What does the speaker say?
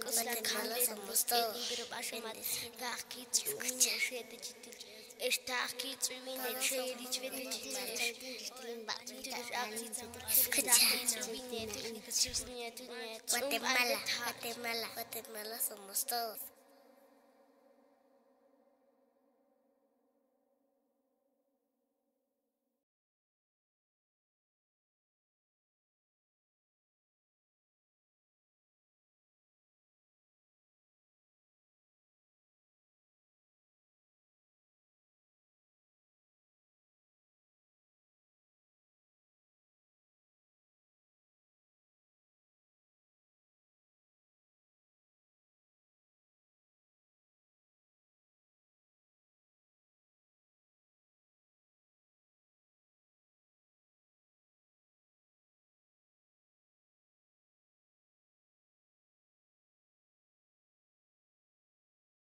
Guatemala somos todos.